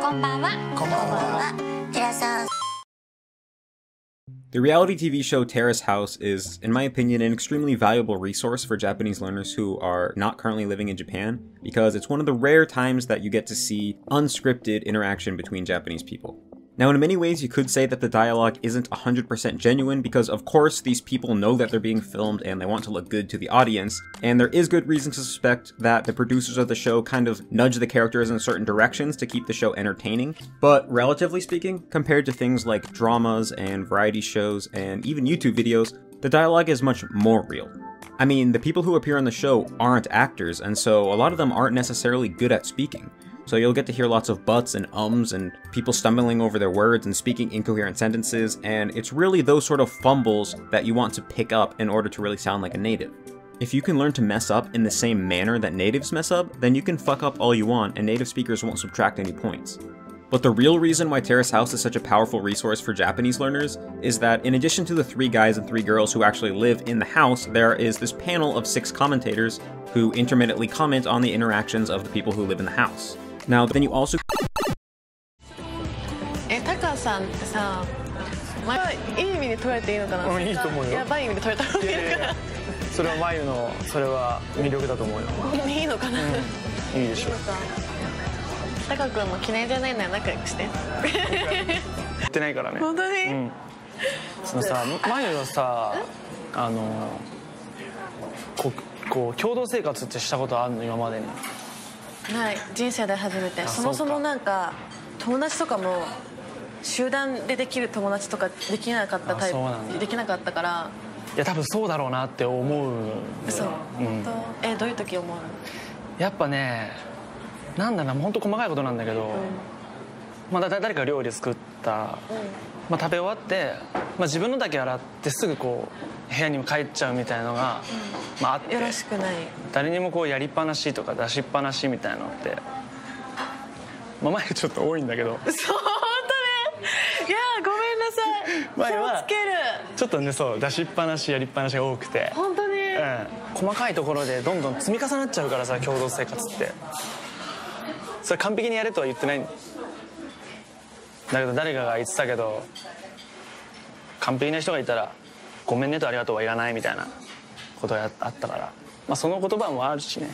こんばんは。こんばんは。Terrace House. The reality TV show Terrace House is, in my opinion, an extremely valuable resource for Japanese learners who are not currently living in Japan, because it's one of the rare times that you get to see unscripted interaction between Japanese people. Now, in many ways, you could say that the dialogue isn't 100% genuine because, of course, these people know that they're being filmed and they want to look good to the audience, and there is good reason to suspect that the producers of the show kind of nudge the characters in certain directions to keep the show entertaining. But relatively speaking, compared to things like dramas and variety shows and even YouTube videos, the dialogue is much more real. I mean, the people who appear on the show aren't actors, and so a lot of them aren't necessarily good at speaking. So you'll get to hear lots of buts and ums and people stumbling over their words and speaking incoherent sentences, and it's really those sort of fumbles that you want to pick up in order to really sound like a native. If you can learn to mess up in the same manner that natives mess up, then you can fuck up all you want and native speakers won't subtract any points. But the real reason why Terrace House is such a powerful resource for Japanese learners is that in addition to the 3 guys and 3 girls who actually live in the house, there is this panel of 6 commentators who intermittently comment on the interactions of the people who live in the house. Now, then you also...はい、人生で初めて。そもそもなんか友達とかも集団でできる友達とかできなかったタイプできなかったから、いや多分そうだろうなって思う。そう、本当。どういう時思うの？やっぱね、なんだろうな、本当細かいことなんだけど、まあ誰か料理作った、まあ食べ終わって自分のだけ洗ってすぐこう部屋にも帰っちゃうみたいのが、まああって、よろしくない。誰にもこうやりっぱなしとか出しっぱなしみたいなのって、まあ前ちょっと多いんだけど。そう、本当ね。いやー、ごめんなさい。前はちょっとね、そう出しっぱなしやりっぱなしが多くて。本当に。うん。細かいところでどんどん積み重なっちゃうからさ、共同生活って。それ完璧にやれとは言ってない。だけど誰かが言ってたけど、完璧な人がいたら。ごめんねとありがとうはいらないみたいなことがあったから、まあその言葉もあるしね、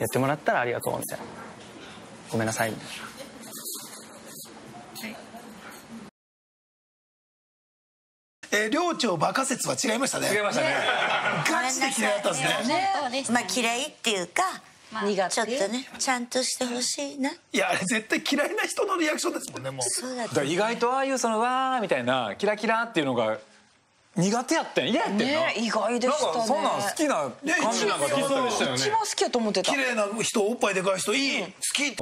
やってもらったらありがとうみたいな、ごめんなさいみたいな。寮長バカ説は違いましたね。違いましたね。ガチで嫌いだったんですね。まあ嫌いっていうか、ちょっとね、ちゃんとしてほしいな。いや、あれ絶対嫌いな人のリアクションですもんね、もう。そうだった。意外とああいうそのわーみたいなキラキラっていうのが苦手やってん、嫌やってんな。ね、意外でしたね。なんかそんなん好きな感じなんかと思ったよね。一番好きやと思ってた。綺麗な人、おっぱいでかい人いい、好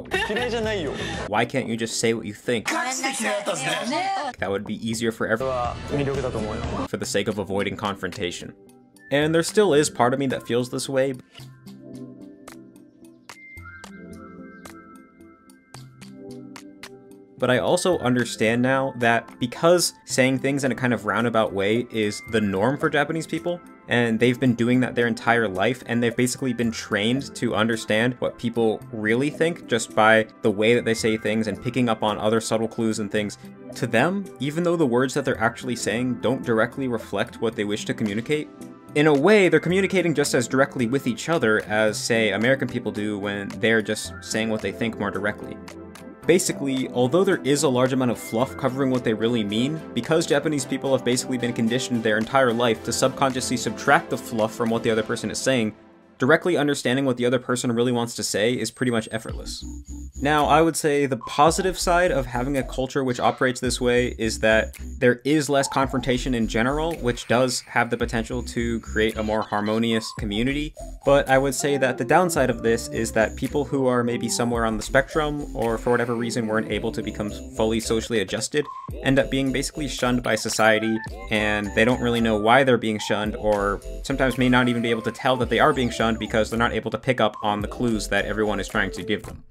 き。嫌いじゃないよ。Why can't you just say what you think? ガチで嫌いだったんですね。That would be easier for everyone. は魅力だと思うよ。For the sake of avoiding confrontation. And there still is part of me that feels this way. But I also understand now that because saying things in a kind of roundabout way is the norm for Japanese people, and they've been doing that their entire life, and they've basically been trained to understand what people really think just by the way that they say things and picking up on other subtle clues and things. To them, even though the words that they're actually saying don't directly reflect what they wish to communicate, in a way, they're communicating just as directly with each other as, say, American people do when they're just saying what they think more directly. Basically, although there is a large amount of fluff covering what they really mean, because Japanese people have basically been conditioned their entire life to subconsciously subtract the fluff from what the other person is saying, directly understanding what the other person really wants to say is pretty much effortless. Now, I would say the positive side of having a culture which operates this way is that there is less confrontation in general, which does have the potential to create a more harmonious community. But I would say that the downside of this is that people who are maybe somewhere on the spectrum, or for whatever reason weren't able to become fully socially adjusted, end up being basically shunned by society, and they don't really know why they're being shunned, or sometimes may not even be able to tell that they are being shunned, because they're not able to pick up on the clues that everyone is trying to give them.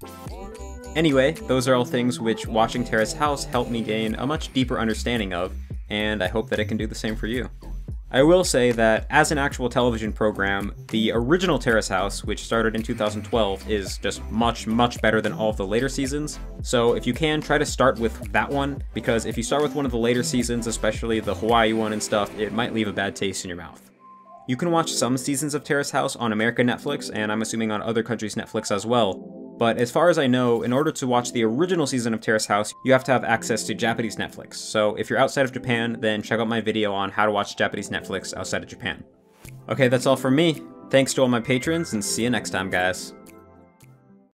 Anyway, those are all things which watching Terrace House helped me gain a much deeper understanding of, and I hope that it can do the same for you. I will say that as an actual television program, the original Terrace House, which started in 2012, is just much, much better than all of the later seasons. So if you can, try to start with that one, because if you start with one of the later seasons, especially the Hawaii one and stuff, it might leave a bad taste in your mouth. You can watch some seasons of Terrace House on American Netflix, and I'm assuming on other countries' Netflix as well. But as far as I know, in order to watch the original season of Terrace House, you have to have access to Japanese Netflix. So if you're outside of Japan, then check out my video on how to watch Japanese Netflix outside of Japan. Okay, that's all from me. Thanks to all my patrons, and see you next time, guys.